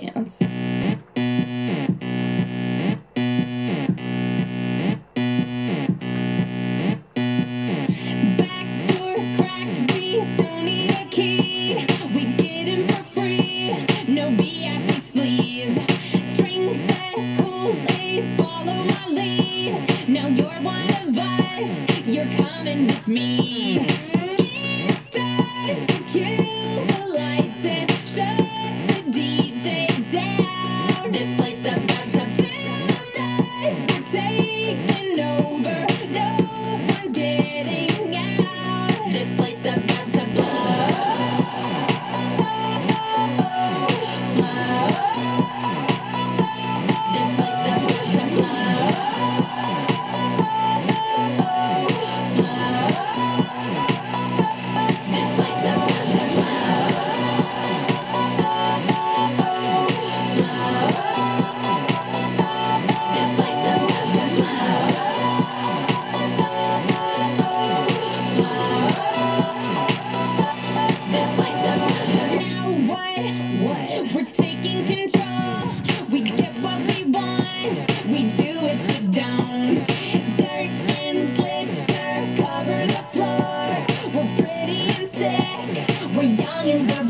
dance. We're young and